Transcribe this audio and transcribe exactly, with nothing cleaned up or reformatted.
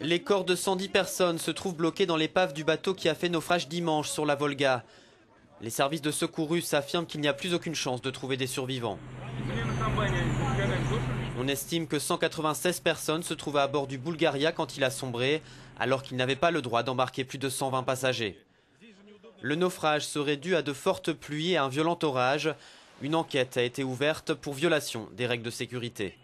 Les corps de cent dix personnes se trouvent bloqués dans l'épave du bateau qui a fait naufrage dimanche sur la Volga. Les services de secours russes affirment qu'il n'y a plus aucune chance de trouver des survivants. On estime que cent quatre-vingt-seize personnes se trouvaient à bord du Bulgaria quand il a sombré, alors qu'il n'avait pas le droit d'embarquer plus de cent vingt passagers. Le naufrage serait dû à de fortes pluies et à un violent orage. Une enquête a été ouverte pour violation des règles de sécurité.